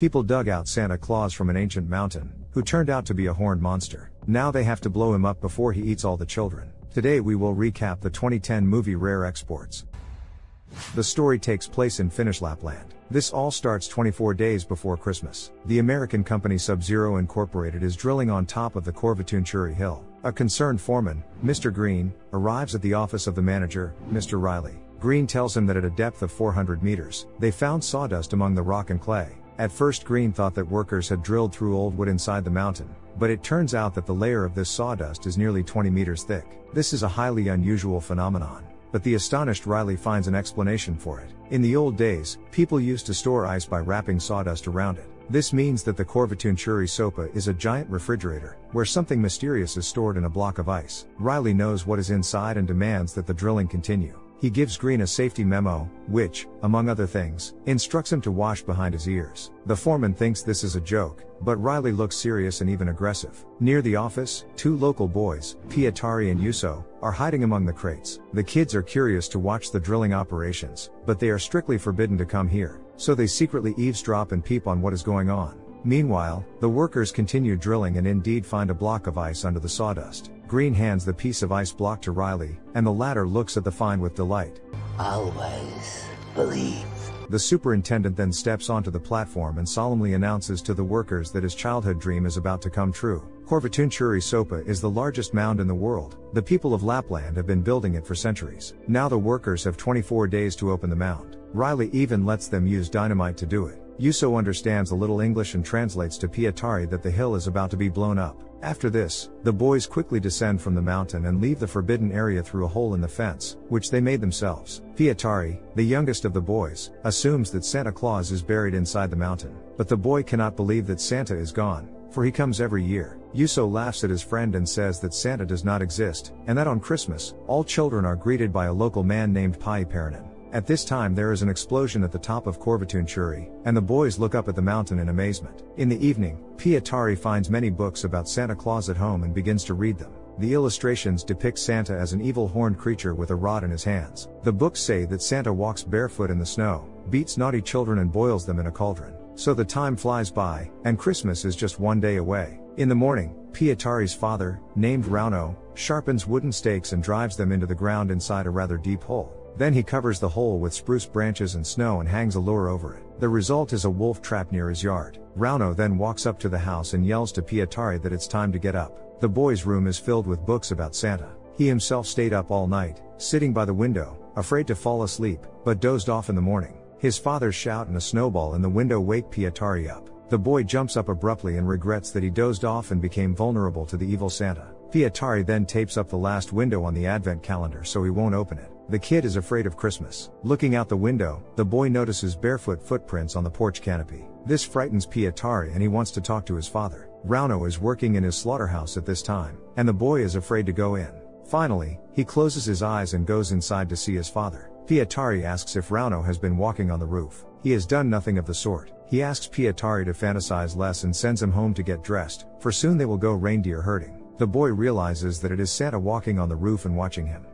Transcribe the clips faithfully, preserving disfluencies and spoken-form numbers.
People dug out Santa Claus from an ancient mountain, who turned out to be a horned monster. Now they have to blow him up before he eats all the children. Today we will recap the twenty ten movie Rare Exports. The story takes place in Finnish Lapland. This all starts twenty-four days before Christmas. The American company Sub-Zero Incorporated is drilling on top of the Korvatunturi hill. A concerned foreman, Mister Green, arrives at the office of the manager, Mister Riley. Green tells him that at a depth of four hundred meters, they found sawdust among the rock and clay. At first Green thought that workers had drilled through old wood inside the mountain, but it turns out that the layer of this sawdust is nearly twenty meters thick. This is a highly unusual phenomenon, but the astonished Riley finds an explanation for it. In the old days, people used to store ice by wrapping sawdust around it. This means that the Korvatunturi sopa is a giant refrigerator, where something mysterious is stored in a block of ice. Riley knows what is inside and demands that the drilling continue. He gives Green a safety memo, which, among other things, instructs him to wash behind his ears. The foreman thinks this is a joke, but Riley looks serious and even aggressive. Near the office, two local boys, Pietari and Juuso, are hiding among the crates. The kids are curious to watch the drilling operations, but they are strictly forbidden to come here, so they secretly eavesdrop and peep on what is going on. Meanwhile, the workers continue drilling and indeed find a block of ice under the sawdust. Green hands the piece of ice block to Riley, and the latter looks at the find with delight. Always believe. The superintendent then steps onto the platform and solemnly announces to the workers that his childhood dream is about to come true. Korvatunturi sopa is the largest mound in the world. The people of Lapland have been building it for centuries. Now the workers have twenty-four days to open the mound. Riley even lets them use dynamite to do it. Juuso understands a little English and translates to Pietari that the hill is about to be blown up. After this, the boys quickly descend from the mountain and leave the forbidden area through a hole in the fence, which they made themselves. Pietari, the youngest of the boys, assumes that Santa Claus is buried inside the mountain. But the boy cannot believe that Santa is gone, for he comes every year. Juuso laughs at his friend and says that Santa does not exist, and that on Christmas, all children are greeted by a local man named Pai Paranen. At this time there is an explosion at the top of Korvatunturi, and the boys look up at the mountain in amazement. In the evening, Pietari finds many books about Santa Claus at home and begins to read them. The illustrations depict Santa as an evil horned creature with a rod in his hands. The books say that Santa walks barefoot in the snow, beats naughty children and boils them in a cauldron. So the time flies by, and Christmas is just one day away. In the morning, Pietari's father, named Rauno, sharpens wooden stakes and drives them into the ground inside a rather deep hole. Then he covers the hole with spruce branches and snow and hangs a lure over it. The result is a wolf trap near his yard. Rauno then walks up to the house and yells to Pietari that it's time to get up. The boy's room is filled with books about Santa. He himself stayed up all night, sitting by the window, afraid to fall asleep, but dozed off in the morning. His father's shout and a snowball in the window wake Pietari up. The boy jumps up abruptly and regrets that he dozed off and became vulnerable to the evil Santa. Pietari then tapes up the last window on the advent calendar so he won't open it. The kid is afraid of Christmas. Looking out the window, the boy notices barefoot footprints on the porch canopy. This frightens Pietari and he wants to talk to his father. Rauno is working in his slaughterhouse at this time, and the boy is afraid to go in. Finally, he closes his eyes and goes inside to see his father. Pietari asks if Rauno has been walking on the roof. He has done nothing of the sort. He asks Pietari to fantasize less and sends him home to get dressed, for soon they will go reindeer herding. The boy realizes that it is Santa walking on the roof and watching him.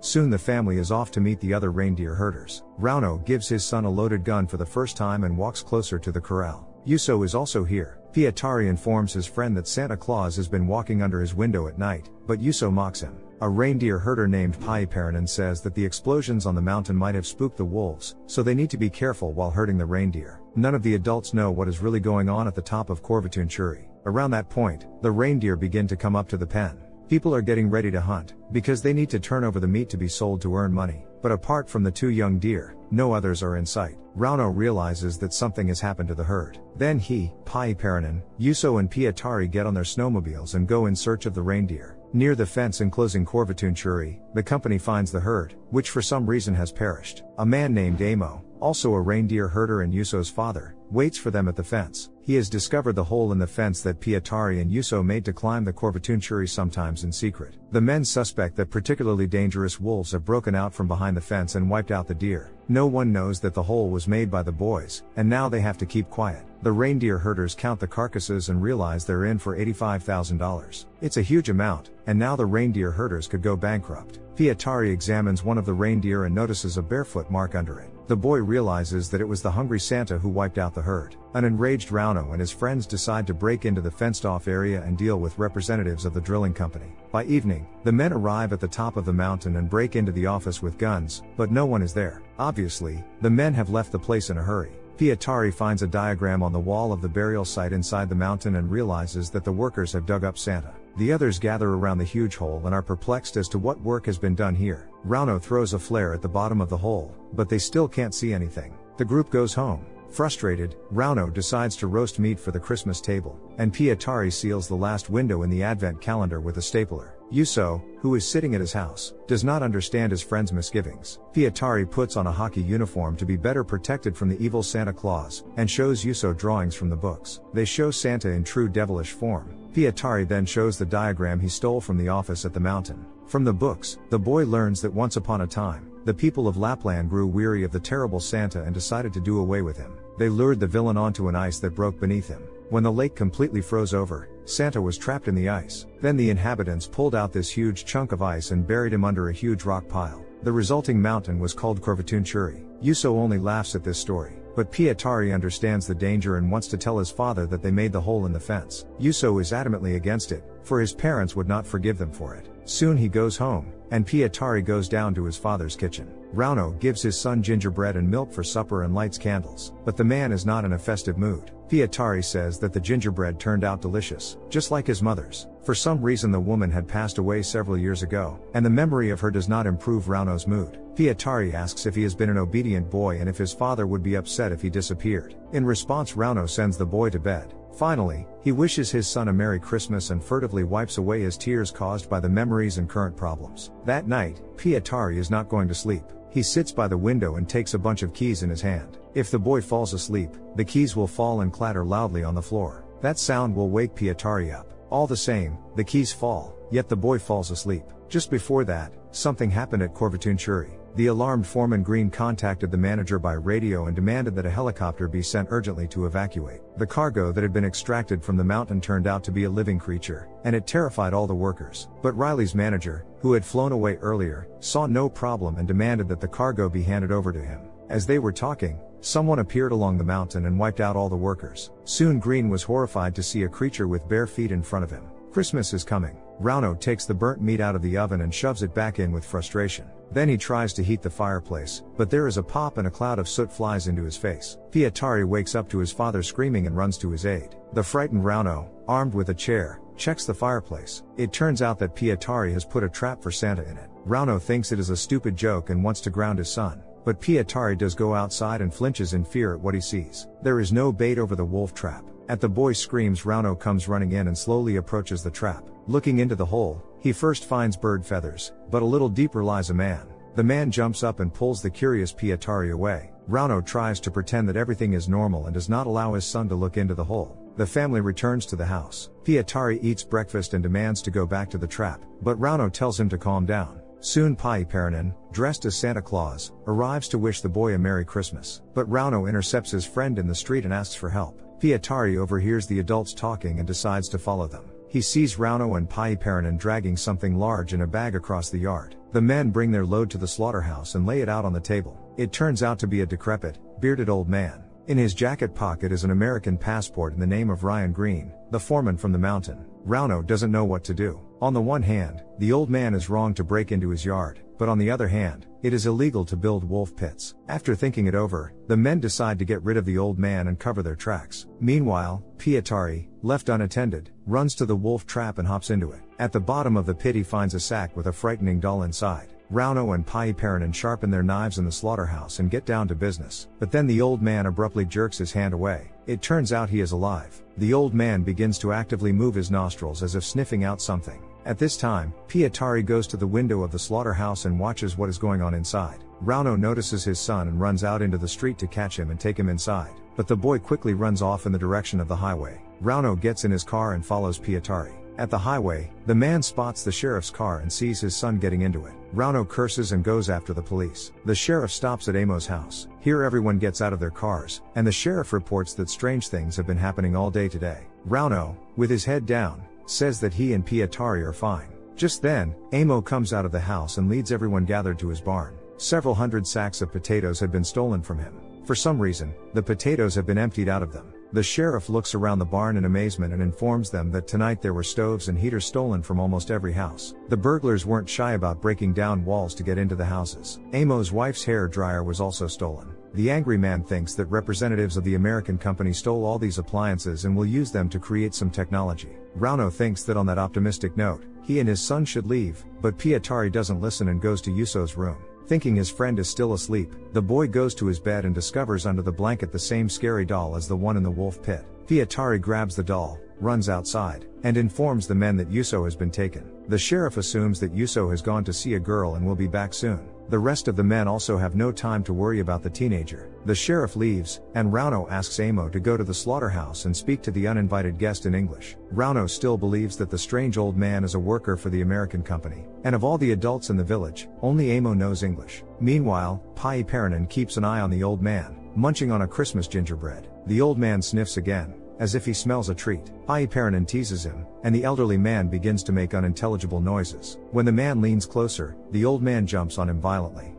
Soon the family is off to meet the other reindeer herders. Rauno gives his son a loaded gun for the first time and walks closer to the corral. Juuso is also here. Pietari informs his friend that Santa Claus has been walking under his window at night, but Juuso mocks him. A reindeer herder named Pai Paranen says that the explosions on the mountain might have spooked the wolves, so they need to be careful while herding the reindeer. None of the adults know what is really going on at the top of Korvatunturi. Around that point, the reindeer begin to come up to the pen. People are getting ready to hunt, because they need to turn over the meat to be sold to earn money. But apart from the two young deer, no others are in sight. Rauno realizes that something has happened to the herd. Then he, Pai Paranen, Juuso and Pietari get on their snowmobiles and go in search of the reindeer. Near the fence enclosing Korvatunturi, the company finds the herd, which for some reason has perished. A man named Aimo, also a reindeer herder and Juuso's father, waits for them at the fence. He has discovered the hole in the fence that Pietari and Juuso made to climb the Korvatunturi, sometimes in secret. The men suspect that particularly dangerous wolves have broken out from behind the fence and wiped out the deer. No one knows that the hole was made by the boys, and now they have to keep quiet. The reindeer herders count the carcasses and realize they're in for eighty-five thousand dollars. It's a huge amount, and now the reindeer herders could go bankrupt. Pietari examines one of the reindeer and notices a barefoot mark under it. The boy realizes that it was the hungry Santa who wiped out the herd. An enraged Rauno and his friends decide to break into the fenced-off area and deal with representatives of the drilling company. By evening, the men arrive at the top of the mountain and break into the office with guns, but no one is there. Obviously, the men have left the place in a hurry. Pietari finds a diagram on the wall of the burial site inside the mountain and realizes that the workers have dug up Santa. The others gather around the huge hole and are perplexed as to what work has been done here. Rauno throws a flare at the bottom of the hole, but they still can't see anything. The group goes home. Frustrated, Rauno decides to roast meat for the Christmas table, and Pietari seals the last window in the advent calendar with a stapler. Juuso, who is sitting at his house, does not understand his friend's misgivings. Pietari puts on a hockey uniform to be better protected from the evil Santa Claus, and shows Juuso drawings from the books. They show Santa in true devilish form. Pietari then shows the diagram he stole from the office at the mountain. From the books, the boy learns that once upon a time, the people of Lapland grew weary of the terrible Santa and decided to do away with him. They lured the villain onto an ice that broke beneath him. When the lake completely froze over, Santa was trapped in the ice. Then the inhabitants pulled out this huge chunk of ice and buried him under a huge rock pile. The resulting mountain was called Korvatunturi. Juuso only laughs at this story, but Pietari understands the danger and wants to tell his father that they made the hole in the fence. Juuso is adamantly against it, for his parents would not forgive them for it. Soon he goes home, and Pietari goes down to his father's kitchen. Rauno gives his son gingerbread and milk for supper and lights candles, but the man is not in a festive mood. Pietari says that the gingerbread turned out delicious, just like his mother's. For some reason the woman had passed away several years ago, and the memory of her does not improve Rauno's mood. Pietari asks if he has been an obedient boy and if his father would be upset if he disappeared. In response, Rauno sends the boy to bed. Finally, he wishes his son a Merry Christmas and furtively wipes away his tears caused by the memories and current problems. That night, Pietari is not going to sleep. He sits by the window and takes a bunch of keys in his hand. If the boy falls asleep, the keys will fall and clatter loudly on the floor. That sound will wake Pietari up. All the same, the keys fall, yet the boy falls asleep. Just before that, something happened at Korvatunturi. The alarmed Foreman Green contacted the manager by radio and demanded that a helicopter be sent urgently to evacuate. The cargo that had been extracted from the mountain turned out to be a living creature, and it terrified all the workers. But Riley's manager, who had flown away earlier, saw no problem and demanded that the cargo be handed over to him. As they were talking, someone appeared along the mountain and wiped out all the workers. Soon Green was horrified to see a creature with bare feet in front of him. Christmas is coming. Rauno takes the burnt meat out of the oven and shoves it back in with frustration. Then he tries to heat the fireplace, but there is a pop and a cloud of soot flies into his face. Pietari wakes up to his father screaming and runs to his aid. The frightened Rauno, armed with a chair, checks the fireplace. It turns out that Pietari has put a trap for Santa in it. Rauno thinks it is a stupid joke and wants to ground his son. But Pietari does go outside and flinches in fear at what he sees. There is no bait over the wolf trap. At the boy's screams, Rauno comes running in and slowly approaches the trap. Looking into the hole, he first finds bird feathers, but a little deeper lies a man. The man jumps up and pulls the curious Pietari away. Rauno tries to pretend that everything is normal and does not allow his son to look into the hole. The family returns to the house. Pietari eats breakfast and demands to go back to the trap, but Rauno tells him to calm down. Soon Pai Paranen, dressed as Santa Claus, arrives to wish the boy a Merry Christmas. But Rauno intercepts his friend in the street and asks for help. Pietari overhears the adults talking and decides to follow them. He sees Rauno and Pai Paranen dragging something large in a bag across the yard. The men bring their load to the slaughterhouse and lay it out on the table. It turns out to be a decrepit, bearded old man. In his jacket pocket is an American passport in the name of Ryan Green, the foreman from the mountain. Rauno doesn't know what to do. On the one hand, the old man is wrong to break into his yard, but on the other hand, it is illegal to build wolf pits. After thinking it over, the men decide to get rid of the old man and cover their tracks. Meanwhile, Pietari, left unattended, runs to the wolf trap and hops into it. At the bottom of the pit he finds a sack with a frightening doll inside. Rauno and Pietari sharpen their knives in the slaughterhouse and get down to business. But then the old man abruptly jerks his hand away. It turns out he is alive. The old man begins to actively move his nostrils as if sniffing out something. At this time, Pietari goes to the window of the slaughterhouse and watches what is going on inside. Rauno notices his son and runs out into the street to catch him and take him inside. but the boy quickly runs off in the direction of the highway. Rauno gets in his car and follows Pietari. At the highway, the man spots the sheriff's car and sees his son getting into it. Rauno curses and goes after the police. The sheriff stops at Aimo's house. Here everyone gets out of their cars, and the sheriff reports that strange things have been happening all day today. Rauno, with his head down, says that he and Pietari are fine. Just then, Aimo comes out of the house and leads everyone gathered to his barn. Several hundred sacks of potatoes had been stolen from him. For some reason, the potatoes have been emptied out of them. The sheriff looks around the barn in amazement and informs them that tonight there were stoves and heaters stolen from almost every house. The burglars weren't shy about breaking down walls to get into the houses. Aimo's wife's hair dryer was also stolen. The angry man thinks that representatives of the American company stole all these appliances and will use them to create some technology. Rauno thinks that on that optimistic note, he and his son should leave, but Pietari doesn't listen and goes to Juuso's room. Thinking his friend is still asleep, the boy goes to his bed and discovers under the blanket the same scary doll as the one in the wolf pit. Pietari grabs the doll, runs outside, and informs the men that Juuso has been taken. The sheriff assumes that Juuso has gone to see a girl and will be back soon. The rest of the men also have no time to worry about the teenager. The sheriff leaves, and Rauno asks Aimo to go to the slaughterhouse and speak to the uninvited guest in English. Rauno still believes that the strange old man is a worker for the American company, and of all the adults in the village, only Aimo knows English. Meanwhile, Pai Paranen keeps an eye on the old man, munching on a Christmas gingerbread. The old man sniffs again, as if he smells a treat. Pai Paranen teases him, and the elderly man begins to make unintelligible noises. When the man leans closer, the old man jumps on him violently.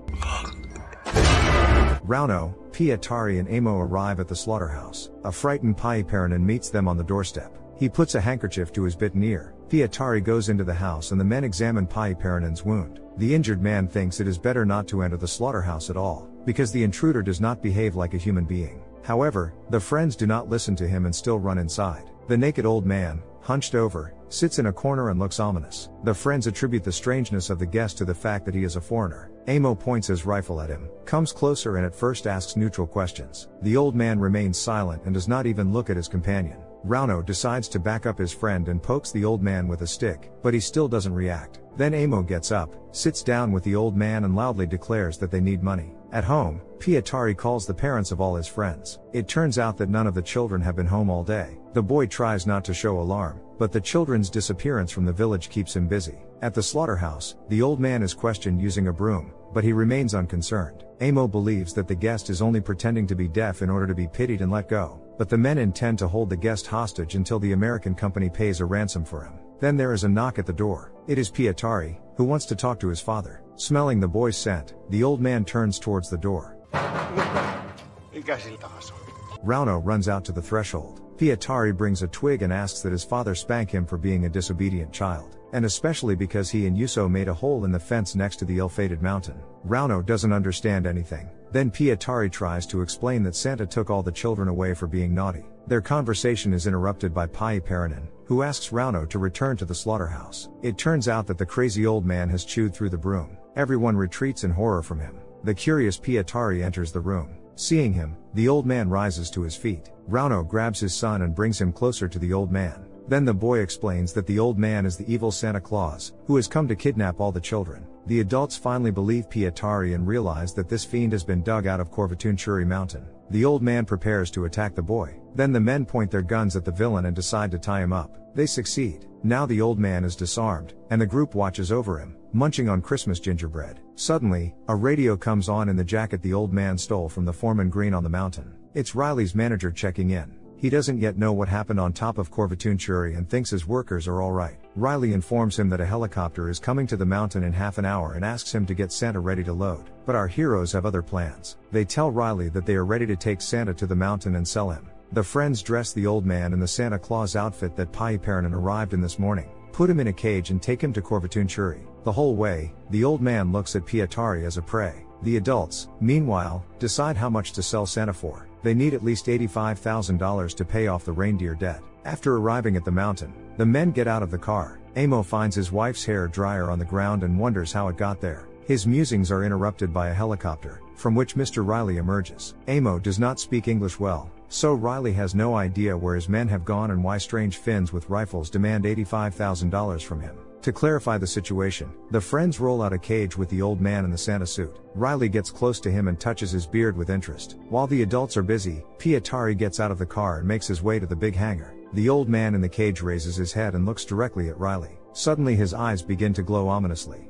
Rauno, Pietari and Aimo arrive at the slaughterhouse. A frightened Pai Paranen meets them on the doorstep. He puts a handkerchief to his bitten ear. Pietari goes into the house and the men examine Pai Paranen's wound. The injured man thinks it is better not to enter the slaughterhouse at all, because the intruder does not behave like a human being. However, the friends do not listen to him and still run inside. The naked old man, hunched over, sits in a corner and looks ominous. The friends attribute the strangeness of the guest to the fact that he is a foreigner. Aimo points his rifle at him, comes closer and at first asks neutral questions. The old man remains silent and does not even look at his companion. Rauno decides to back up his friend and pokes the old man with a stick, but he still doesn't react. Then Aimo gets up, sits down with the old man and loudly declares that they need money. At home, Pietari calls the parents of all his friends. It turns out that none of the children have been home all day. The boy tries not to show alarm, but the children's disappearance from the village keeps him busy. At the slaughterhouse, the old man is questioned using a broom, but he remains unconcerned. Aimo believes that the guest is only pretending to be deaf in order to be pitied and let go, but the men intend to hold the guest hostage until the American company pays a ransom for him. Then there is a knock at the door. It is Pietari, who wants to talk to his father. Smelling the boy's scent, the old man turns towards the door. Rauno runs out to the threshold. Pietari brings a twig and asks that his father spank him for being a disobedient child, and especially because he and Juuso made a hole in the fence next to the ill-fated mountain. Rauno doesn't understand anything. Then Pietari tries to explain that Santa took all the children away for being naughty. Their conversation is interrupted by Pai Paranen, who asks Rauno to return to the slaughterhouse. It turns out that the crazy old man has chewed through the broom. Everyone retreats in horror from him. The curious Pietari enters the room. Seeing him, the old man rises to his feet. Rauno grabs his son and brings him closer to the old man. Then the boy explains that the old man is the evil Santa Claus, who has come to kidnap all the children. The adults finally believe Pietari and realize that this fiend has been dug out of Korvatunturi mountain. The old man prepares to attack the boy. Then the men point their guns at the villain and decide to tie him up. They succeed. Now the old man is disarmed, and the group watches over him, munching on Christmas gingerbread. Suddenly, a radio comes on in the jacket the old man stole from the foreman green on the mountain. It's Riley's manager checking in. He doesn't yet know what happened on top of Korvatunturi and thinks his workers are alright. Riley informs him that a helicopter is coming to the mountain in half an hour and asks him to get Santa ready to load. But our heroes have other plans. They tell Riley that they are ready to take Santa to the mountain and sell him. The friends dress the old man in the Santa Claus outfit that Pai Paranen arrived in this morning, put him in a cage and take him to Korvatunturi. The whole way, the old man looks at Pietari as a prey. The adults, meanwhile, decide how much to sell Santa for. They need at least eighty-five thousand dollars to pay off the reindeer debt. After arriving at the mountain, the men get out of the car. Aimo finds his wife's hair dryer on the ground and wonders how it got there. His musings are interrupted by a helicopter, from which Mister Riley emerges. Aimo does not speak English well, so Riley has no idea where his men have gone and why strange Finns with rifles demand eighty-five thousand dollars from him. To clarify the situation, the friends roll out a cage with the old man in the Santa suit. Riley gets close to him and touches his beard with interest. While the adults are busy, Pietari gets out of the car and makes his way to the big hangar. The old man in the cage raises his head and looks directly at Riley. Suddenly his eyes begin to glow ominously.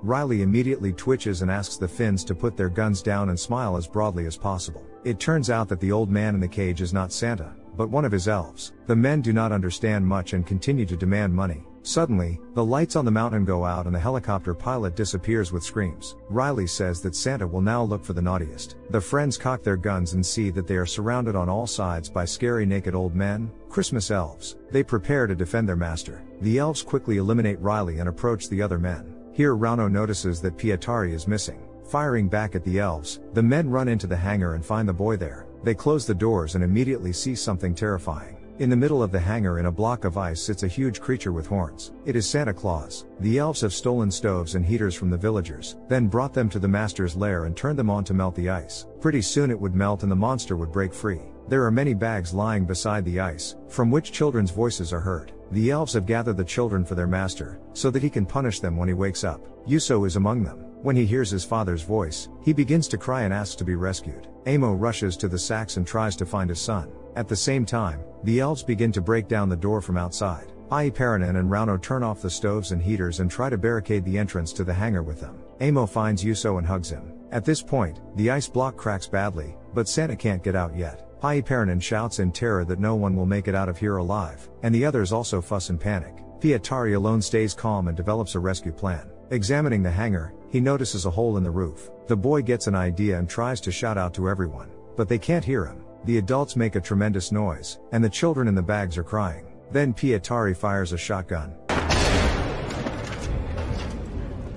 Riley immediately twitches and asks the Finns to put their guns down and smile as broadly as possible. It turns out that the old man in the cage is not Santa, but one of his elves. The men do not understand much and continue to demand money. Suddenly, the lights on the mountain go out and the helicopter pilot disappears with screams. Riley says that Santa will now look for the naughtiest. The friends cock their guns and see that they are surrounded on all sides by scary naked old men, Christmas elves. They prepare to defend their master. The elves quickly eliminate Riley and approach the other men. Here Rauno notices that Pietari is missing. Firing back at the elves, the men run into the hangar and find the boy there. They close the doors and immediately see something terrifying. In the middle of the hangar in a block of ice sits a huge creature with horns. It is Santa Claus. The elves have stolen stoves and heaters from the villagers, then brought them to the master's lair and turned them on to melt the ice. Pretty soon it would melt and the monster would break free. There are many bags lying beside the ice, from which children's voices are heard. The elves have gathered the children for their master, so that he can punish them when he wakes up. Juuso is among them. When he hears his father's voice, he begins to cry and asks to be rescued. Aimo rushes to the sacks and tries to find his son. At the same time, the elves begin to break down the door from outside. Pai Paranen and Rauno turn off the stoves and heaters and try to barricade the entrance to the hangar with them. Aimo finds Juuso and hugs him. At this point, the ice block cracks badly, but Santa can't get out yet. Pai Paranen shouts in terror that no one will make it out of here alive, and the others also fuss and panic. Pietari alone stays calm and develops a rescue plan. Examining the hangar, he notices a hole in the roof. The boy gets an idea and tries to shout out to everyone, but they can't hear him. The adults make a tremendous noise, and the children in the bags are crying. Then Pietari fires a shotgun.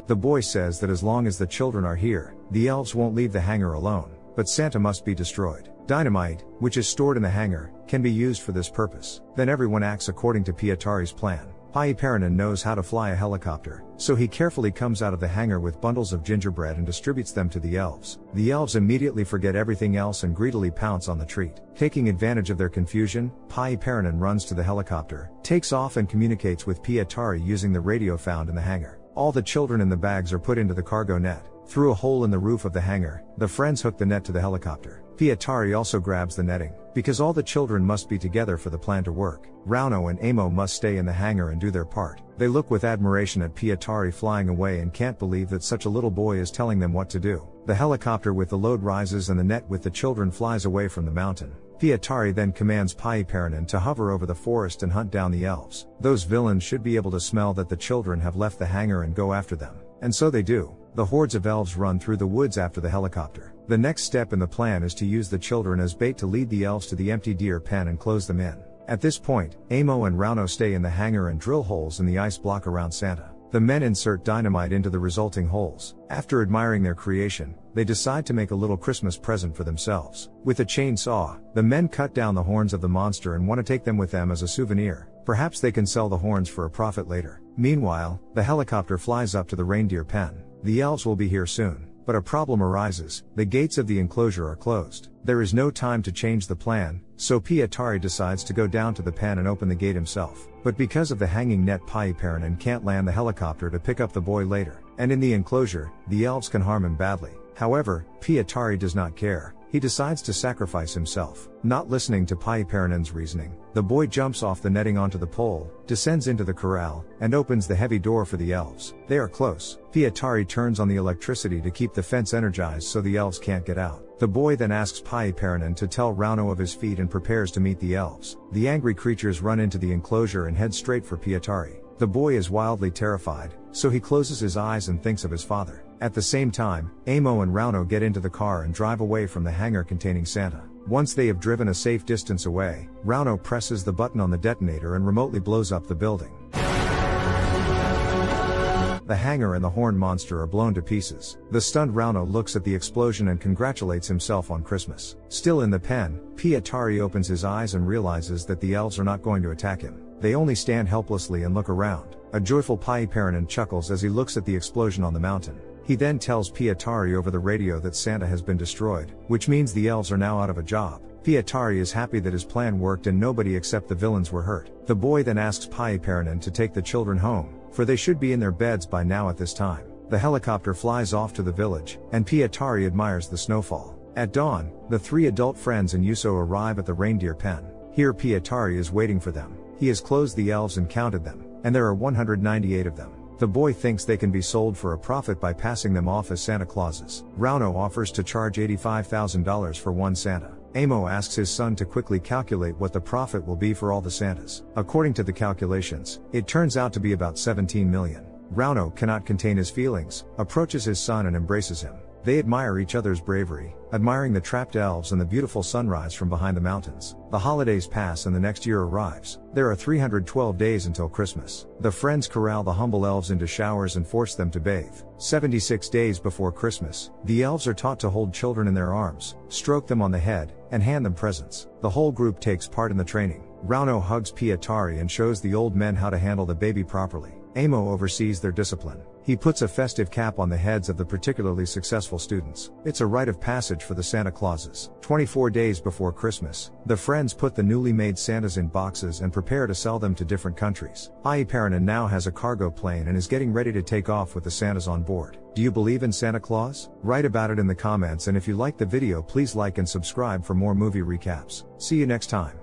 The boy says that as long as the children are here, the elves won't leave the hangar alone, but Santa must be destroyed. Dynamite, which is stored in the hangar, can be used for this purpose. Then everyone acts according to Pietari's plan. Pai Paranen knows how to fly a helicopter, so he carefully comes out of the hangar with bundles of gingerbread and distributes them to the elves. The elves immediately forget everything else and greedily pounce on the treat. Taking advantage of their confusion, Pai Paranen runs to the helicopter, takes off and communicates with Pietari using the radio found in the hangar. All the children in the bags are put into the cargo net. Through a hole in the roof of the hangar, the friends hook the net to the helicopter. Pietari also grabs the netting, because all the children must be together for the plan to work. Rauno and Aimo must stay in the hangar and do their part. They look with admiration at Pietari flying away and can't believe that such a little boy is telling them what to do. The helicopter with the load rises and the net with the children flies away from the mountain. Pietari then commands Pai Paranen to hover over the forest and hunt down the elves. Those villains should be able to smell that the children have left the hangar and go after them. And so they do. The hordes of elves run through the woods after the helicopter. The next step in the plan is to use the children as bait to lead the elves to the empty deer pen and close them in. At this point, Aimo and Rauno stay in the hangar and drill holes in the ice block around Santa. The men insert dynamite into the resulting holes. After admiring their creation, they decide to make a little Christmas present for themselves. With a chainsaw, the men cut down the horns of the monster and want to take them with them as a souvenir. Perhaps they can sell the horns for a profit later. Meanwhile, the helicopter flies up to the reindeer pen. The elves will be here soon, but a problem arises. The gates of the enclosure are closed. There is no time to change the plan, so Pietari decides to go down to the pen and open the gate himself. But because of the hanging net, Pai Paranen can't land the helicopter to pick up the boy later. And in the enclosure, the elves can harm him badly. However, Pietari does not care. He decides to sacrifice himself. Not listening to Pai Paranen's reasoning, the boy jumps off the netting onto the pole, descends into the corral, and opens the heavy door for the elves. They are close. Pietari turns on the electricity to keep the fence energized so the elves can't get out. The boy then asks Pai Paranen to tell Rauno of his feat and prepares to meet the elves. The angry creatures run into the enclosure and head straight for Pietari. The boy is wildly terrified, so he closes his eyes and thinks of his father. At the same time, Aimo and Rauno get into the car and drive away from the hangar containing Santa. Once they have driven a safe distance away, Rauno presses the button on the detonator and remotely blows up the building. The hangar and the horn monster are blown to pieces. The stunned Rauno looks at the explosion and congratulates himself on Christmas. Still in the pen, Pietari opens his eyes and realizes that the elves are not going to attack him. They only stand helplessly and look around. A joyful Pai Paranen chuckles as he looks at the explosion on the mountain. He then tells Pietari over the radio that Santa has been destroyed, which means the elves are now out of a job. Pietari is happy that his plan worked and nobody except the villains were hurt. The boy then asks Pai Paranen to take the children home, for they should be in their beds by now at this time. The helicopter flies off to the village, and Pietari admires the snowfall. At dawn, the three adult friends and Juuso arrive at the reindeer pen. Here Pietari is waiting for them. He has closed the elves and counted them, and there are one hundred ninety-eight of them. The boy thinks they can be sold for a profit by passing them off as Santa Clauses. Rauno offers to charge eighty-five thousand dollars for one Santa. Aimo asks his son to quickly calculate what the profit will be for all the Santas. According to the calculations, it turns out to be about seventeen million. Rauno cannot contain his feelings, approaches his son and embraces him. They admire each other's bravery, admiring the trapped elves and the beautiful sunrise from behind the mountains. The holidays pass and the next year arrives. There are three hundred twelve days until Christmas. The friends corral the humble elves into showers and force them to bathe. seventy-six days before Christmas, the elves are taught to hold children in their arms, stroke them on the head, and hand them presents. The whole group takes part in the training. Rauno hugs Pietari and shows the old men how to handle the baby properly. Aimo oversees their discipline. He puts a festive cap on the heads of the particularly successful students. It's a rite of passage for the Santa Clauses. twenty-four days before Christmas, the friends put the newly made Santas in boxes and prepare to sell them to different countries. Pai Paranen now has a cargo plane and is getting ready to take off with the Santas on board. Do you believe in Santa Claus? Write about it in the comments, and if you like the video please like and subscribe for more movie recaps. See you next time.